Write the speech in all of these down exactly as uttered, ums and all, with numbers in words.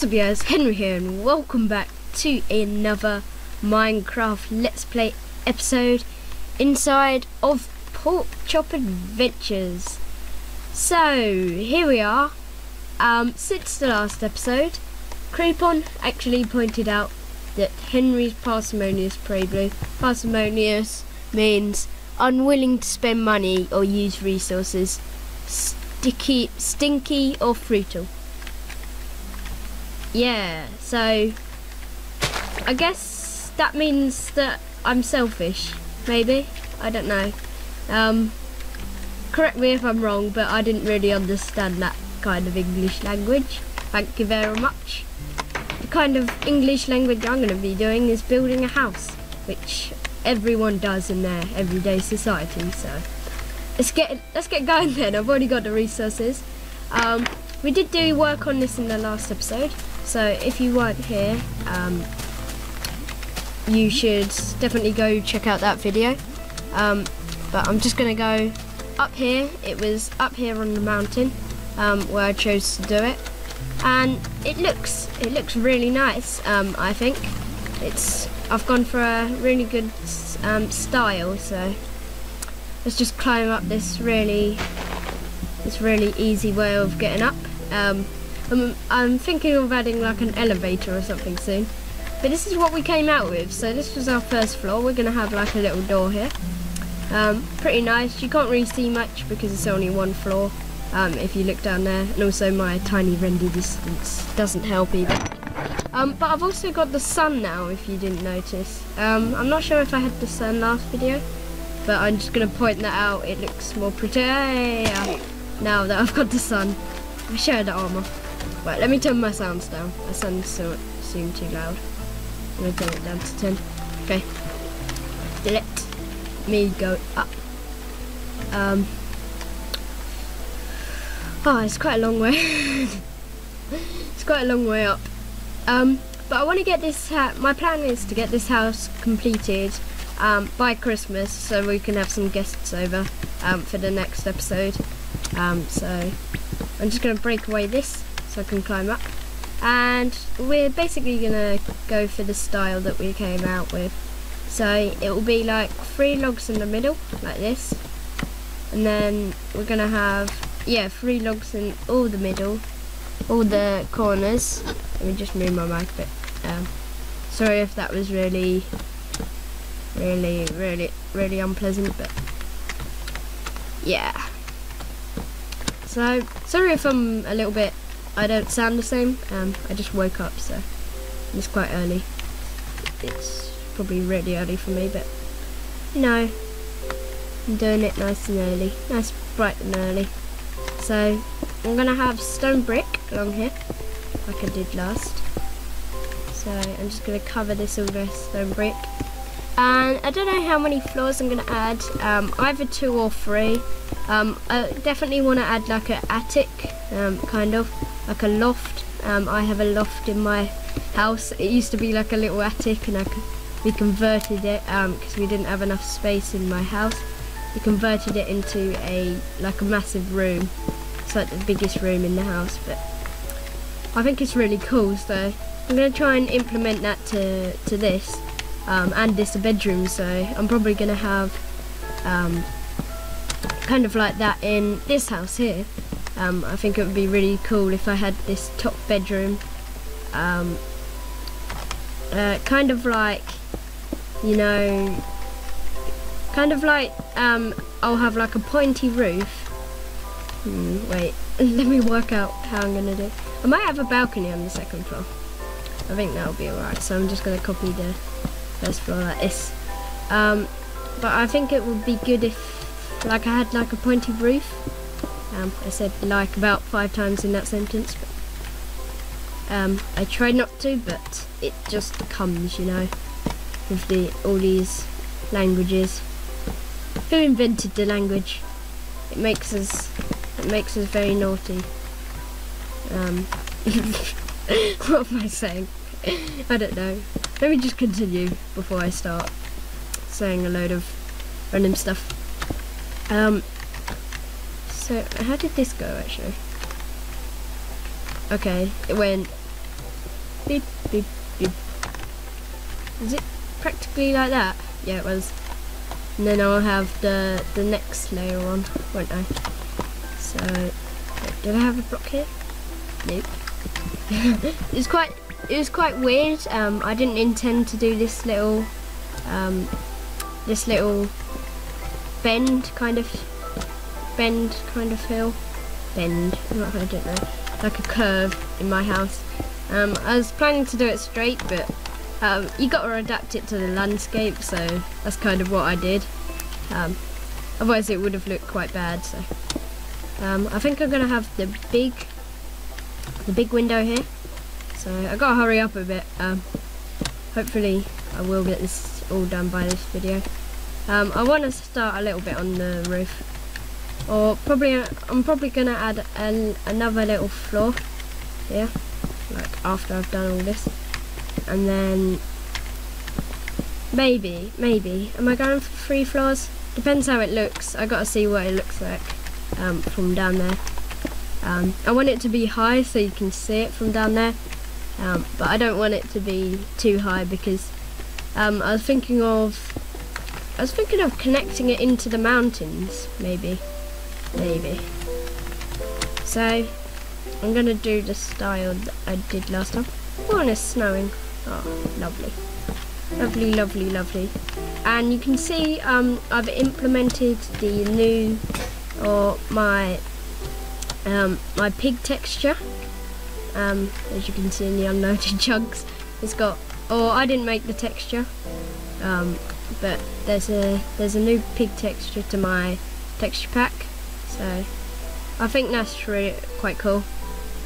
What's up guys, Henry here and welcome back to another Minecraft Let's Play episode inside of Pork Chop Adventures. So here we are. Um, since the last episode, Creepon actually pointed out that Henry's parsimonious playblue. Parsimonious means unwilling to spend money or use resources, sticky, stinky or frugal. Yeah, so I guess that means that I'm selfish, maybe? I don't know. Um, correct me if I'm wrong, but I didn't really understand that kind of English language. Thank you very much. The kind of English language I'm going to be doing is building a house, which everyone does in their everyday society, so let's get, let's get going then. I've already got the resources. Um, we did do work on this in the last episode. So if you weren't here, um, you should definitely go check out that video. Um, but I'm just going to go up here. It was up here on the mountain um, where I chose to do it, and it looks it looks really nice. Um, I think it's I've gone for a really good um, style. So let's just climb up this really this really easy way of getting up. Um, I'm, I'm thinking of adding like an elevator or something soon, but this is what we came out with. So this was our first floor. We're gonna have like a little door here. Um, pretty nice. You can't really see much because it's only one floor. Um, if you look down there, and also my tiny render distance doesn't help either. Um, but I've also got the sun now, if you didn't notice. Um, I'm not sure if I had the sun last video, but I'm just gonna point that out. It looks more pretty now that I've got the sun. I share the armor. Right, let me turn my sounds down. My sounds so, seem too loud. I'm going to turn it down to ten. Okay. Let me go up. Um, oh, it's quite a long way. It's quite a long way up. Um, but I want to get this... My plan is to get this house completed um, by Christmas so we can have some guests over um, for the next episode. Um, so I'm just going to break away this so I can climb up, and we're basically gonna go for the style that we came out with. So it will be like three logs in the middle like this, and then we're gonna have yeah three logs in all the middle, all the corners. Let me just move my mic a bit. Um, sorry if that was really really really really unpleasant, but yeah, so sorry if I'm a little bit I don't sound the same. Um, I just woke up, so it's quite early. It's probably really early for me, but you know, I'm doing it nice and early, nice bright and early. So I'm gonna have stone brick along here, like I did last. So I'm just gonna cover this all with stone brick, and I don't know how many floors I'm gonna add. Um, either two or three. Um, I definitely want to add like an attic, um, kind of. Like a loft. Um, I have a loft in my house. It used to be like a little attic, and I we converted it because um, we didn't have enough space in my house. We converted it into a like a massive room. It's like the biggest room in the house, but I think it's really cool. So I'm gonna try and implement that to to this, um, and this a bedroom. So I'm probably gonna have um, kind of like that in this house here. Um, I think it would be really cool if I had this top bedroom, um, uh, kind of like, you know, kind of like, um, I'll have like a pointy roof. Hmm, wait, let me work out how I'm going to do it. I might have a balcony on the second floor. I think that'll be alright, so I'm just going to copy the first floor like this. Um, but I think it would be good if, like, I had like a pointy roof. Um, I said like about five times in that sentence, but, um, I try not to, but it just comes, you know, with the, all these languages. Who invented the language? It makes us, it makes us very naughty. Um, what am I saying? I don't know. Let me just continue before I start saying a load of random stuff. Um, So how did this go actually? Okay, it went Beep, beep, beep. Is it practically like that? Yeah, it was. And then I'll have the the next layer on, won't I? So, did I have a block here? Nope. It's quite, it was quite weird. Um, I didn't intend to do this little, um, this little bend kind of, bend kind of hill, bend. I don't know, like a curve in my house. Um, I was planning to do it straight, but um, you got to adapt it to the landscape, so that's kind of what I did. Um, otherwise, it would have looked quite bad. So um, I think I'm gonna have the big, the big window here. So I gotta hurry up a bit. Um, hopefully, I will get this all done by this video. Um, I want to start a little bit on the roof, or probably I'm probably gonna add an, another little floor here. Like after I've done all this, and then maybe, maybe, am I going for three floors? Depends how it looks. I gotta see what it looks like um, from down there. Um, I want it to be high so you can see it from down there, um, but I don't want it to be too high because um, I was thinking of, I was thinking of connecting it into the mountains, maybe, maybe. So. I'm gonna do the style that I did last time. Oh, and it's snowing. Oh, lovely. Lovely, lovely, lovely. And you can see um, I've implemented the new, or my, um, my pig texture. Um, as you can see in the unloaded chunks. It's got, or I didn't make the texture. Um, but there's a, there's a new pig texture to my texture pack. So, I think that's really quite cool.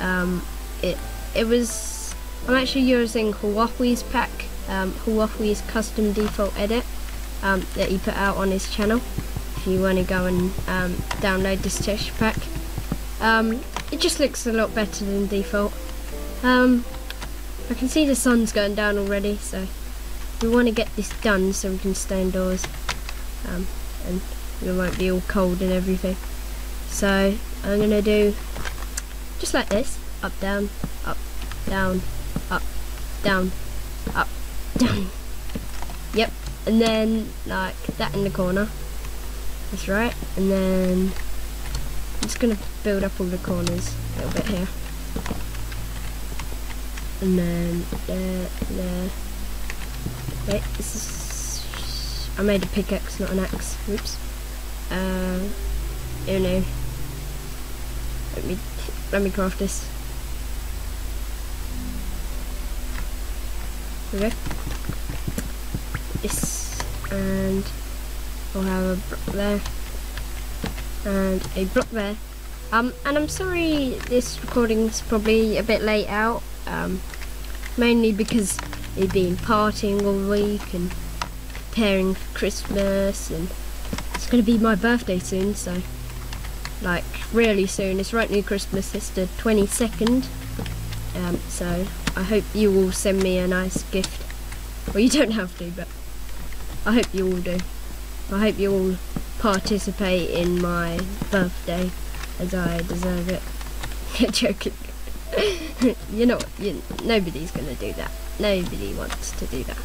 Um, it it was. I'm actually using Hawathwee's pack, um, Hawathwee's custom default edit um, that he put out on his channel. If you want to go and um, download this texture pack, um, it just looks a lot better than default. Um, I can see the sun's going down already, so we want to get this done so we can stay indoors um, and we won't be all cold and everything. So I'm gonna do. Just like this, up, down, up, down, up, down, up, down. Yep, and then like that in the corner. That's right, and then I'm just gonna build up all the corners a little bit here. And then there, there. Wait, this is. I made a pickaxe, not an axe. Oops. Uh, oh no. Let me. Let me craft this. Okay. This and I'll have a block there and a block there. Um, and I'm sorry this recording's probably a bit late out. Um, mainly because we've been partying all week and preparing for Christmas, and it's gonna be my birthday soon, so. Like really soon. It's right near Christmas. It's the twenty-second. Um, so I hope you all send me a nice gift. Well, you don't have to, but I hope you all do. I hope you all participate in my birthday as I deserve it. You're joking. You're not. You, nobody's gonna do that. Nobody wants to do that.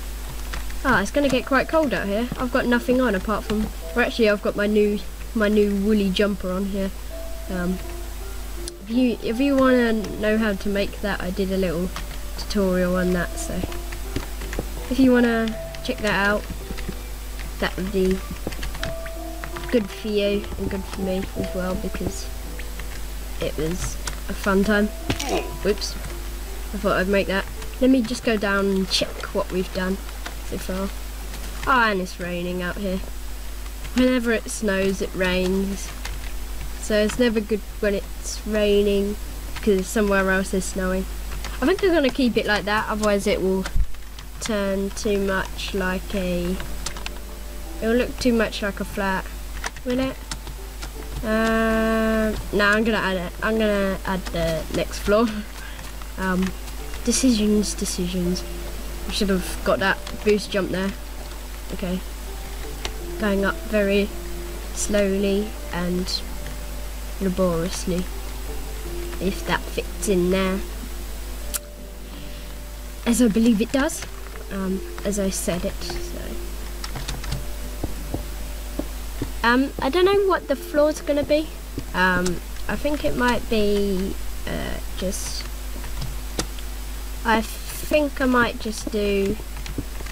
Ah, it's gonna get quite cold out here. I've got nothing on apart from. Well, actually, I've got my new. my new woolly jumper on here. Um, if you if you want to know how to make that, I did a little tutorial on that, so if you want to check that out, that would be good for you and good for me as well, because it was a fun time. Whoops, I thought I'd make that. Let me just go down and check what we've done so far. Ah, oh, and it's raining out here. Whenever it snows, it rains. So it's never good when it's raining because somewhere else is snowing. I think I'm going to keep it like that, otherwise it will turn too much like a... It'll look too much like a flat, will it? Um, no, I'm going to add it. I'm going to add the next floor. um, decisions, decisions. I should have got that boost jump there. Okay. Going up very slowly and laboriously, if that fits in there. as I believe it does, um, as I said it. So. Um, I don't know what the floor's gonna be. Um, I think it might be uh, just. I think I might just do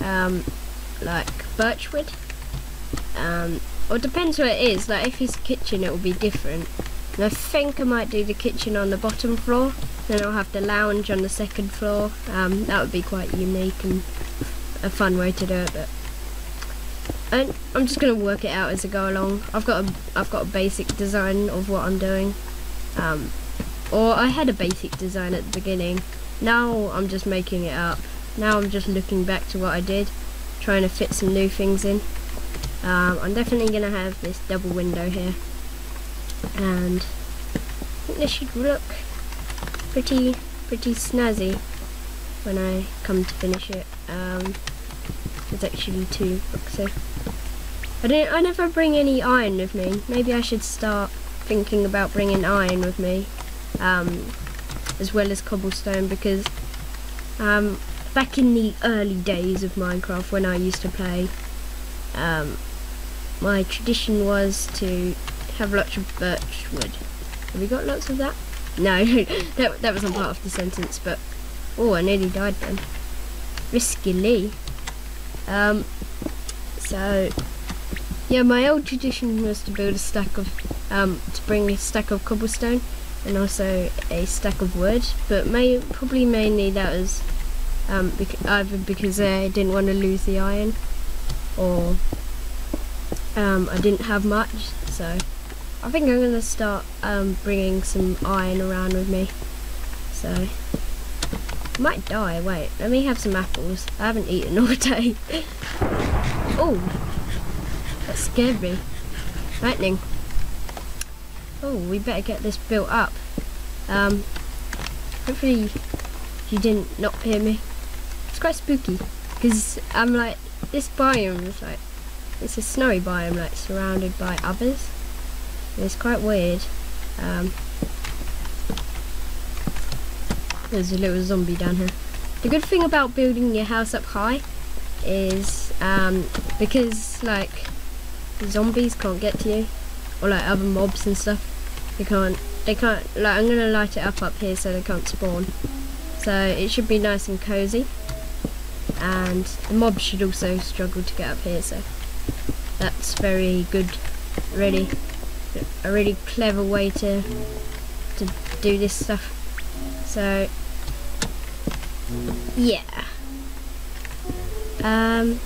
um, like birchwood. Um, or depends where it is. Like if it's kitchen, it will be different. And I think I might do the kitchen on the bottom floor, then I'll have the lounge on the second floor. Um, that would be quite unique and a fun way to do it. But and I'm just gonna work it out as I go along. I've got a I've got a basic design of what I'm doing, um, or I had a basic design at the beginning. Now I'm just making it up. Now I'm just looking back to what I did, trying to fit some new things in. Um, I'm definitely gonna have this double window here. And I think this should look pretty, pretty snazzy when I come to finish it. Um, there's actually two books here. I don't. I never bring any iron with me. Maybe I should start thinking about bringing iron with me, um, as well as cobblestone, because um, back in the early days of Minecraft, when I used to play, um, my tradition was to have lots of birch wood. Have we got lots of that? No, that, that wasn't part of the sentence, but oh, I nearly died then. Riskily. Um, so, yeah, my old tradition was to build a stack of, um, to bring a stack of cobblestone and also a stack of wood, but may, probably mainly that was um, bec either because I didn't want to lose the iron, or um, I didn't have much, so. I think I'm going to start um, bringing some iron around with me, so I might die. Wait, let me have some apples. I haven't eaten all day. Oh, that scared me. Lightning. Oh, we better get this built up. Um, hopefully you didn't not hear me. It's quite spooky, because I'm like, this biome is like, it's a snowy biome, like surrounded by others. It's quite weird. Um, there's a little zombie down here. The good thing about building your house up high is um, because like zombies can't get to you, or like other mobs and stuff. They can't. They can't. Like I'm gonna light it up up here so they can't spawn. So it should be nice and cozy. And the mobs should also struggle to get up here. So that's very good. Really. A really clever way to to do this stuff. So yeah, um,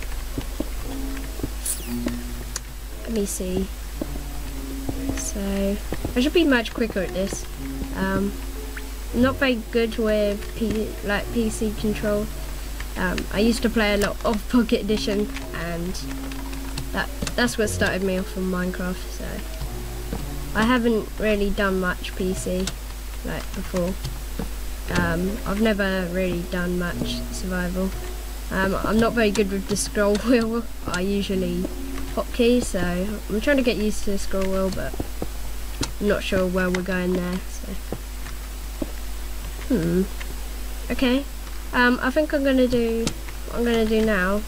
let me see. So I should be much quicker at this. Um, I'm not very good with P like P C control. Um, I used to play a lot of Pocket Edition, and that that's what started me off on Minecraft. So. I haven't really done much P C like before. Um, I've never really done much survival. Um, I'm not very good with the scroll wheel. I usually hotkey, so I'm trying to get used to the scroll wheel, but I'm not sure where we're going there. So. Hmm. Okay. Um, I think I'm gonna do. What I'm gonna do now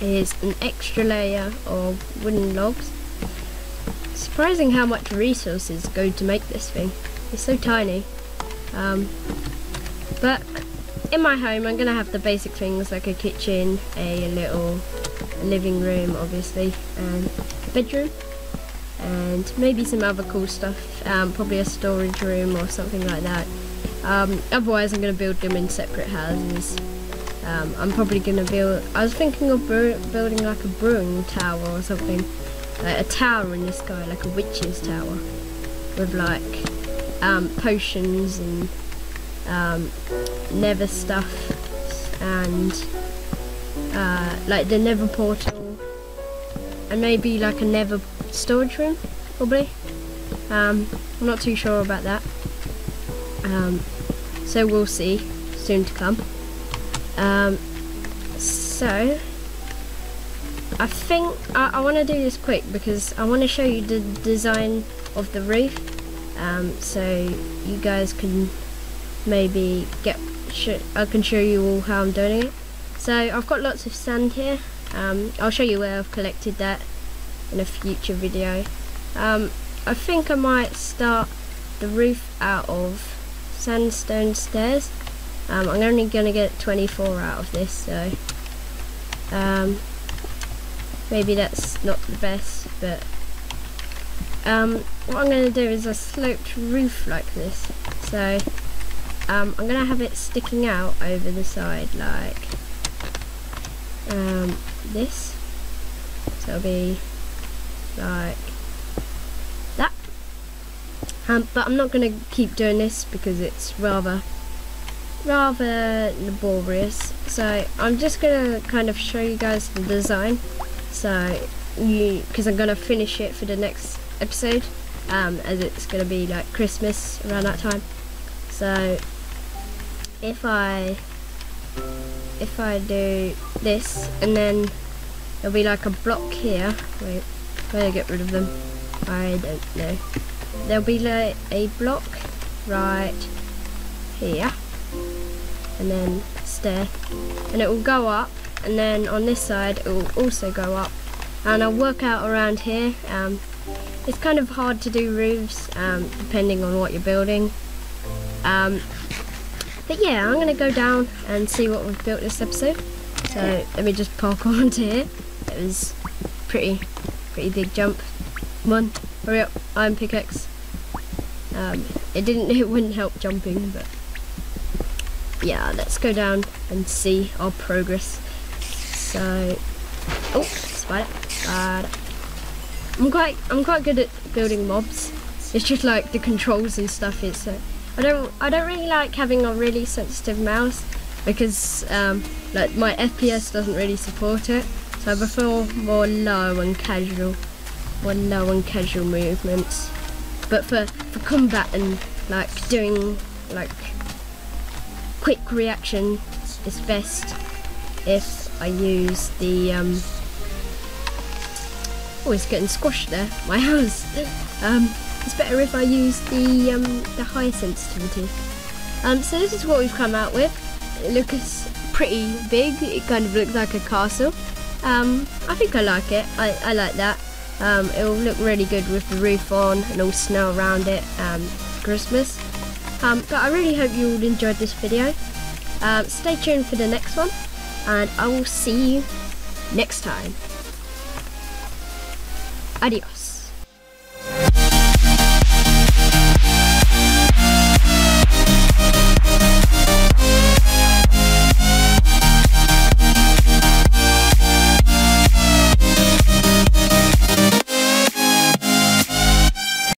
is an extra layer of wooden logs. Surprising how much resources go to make this thing. It's so tiny. Um, but in my home I'm going to have the basic things like a kitchen, a little living room obviously, and a bedroom, and maybe some other cool stuff, um, probably a storage room or something like that. Um, otherwise I'm going to build them in separate houses. Um, I'm probably going to build, I was thinking of brew, building like a brewing tower or something. Like a tower in the sky, like a witch's tower, with like um, potions and um, nether stuff, and uh, like the nether portal, and maybe like a nether storage room, probably. Um, I'm not too sure about that, um, so we'll see soon to come. Um, so. I think I, I want to do this quick because I want to show you the design of the roof, um, so you guys can maybe get sh I can show you all how I'm doing it. So I've got lots of sand here. Um, I'll show you where I've collected that in a future video. Um, I think I might start the roof out of sandstone stairs. Um, I'm only going to get twenty-four out of this, so um, maybe that's not the best, but um, what I'm going to do is a sloped roof like this. So um, I'm going to have it sticking out over the side like um, this, so it'll be like that. Um, but I'm not going to keep doing this because it's rather rather laborious, so I'm just going to kind of show you guys the design, so you because I'm going to finish it for the next episode, um, as it's going to be like Christmas around that time. So if I if I do this, and then there'll be like a block here. Wait, where do I get rid of them? I don't know. There'll be like a block right here, and then stair, and it will go up, and then on this side it will also go up, and I'll work out around here. Um, it's kind of hard to do roofs um, depending on what you're building, um, but yeah, I'm gonna go down and see what we've built this episode. So let me just park onto here. It was pretty pretty big jump. Come on, hurry up, iron pickaxe. Um, it didn't it wouldn't help jumping, but yeah, let's go down and see our progress. So, oh, spider, spider. I'm quite, I'm quite good at building mobs. It's just like the controls and stuff. It's so I don't, I don't really like having a really sensitive mouse because um, like my F P S doesn't really support it. So I prefer more low and casual, more low and casual movements. But for for combat and like doing like quick reaction is best if I use the um oh, it's getting squashed there, my house. Um it's better if I use the um the high sensitivity. Um so this is what we've come out with. It looks pretty big, it kind of looks like a castle. Um I think I like it. I, I like that. Um it'll look really good with the roof on and all snow around it, um Christmas. Um, but I really hope you all enjoyed this video. Um, stay tuned for the next one, and I will see you next time. Adios.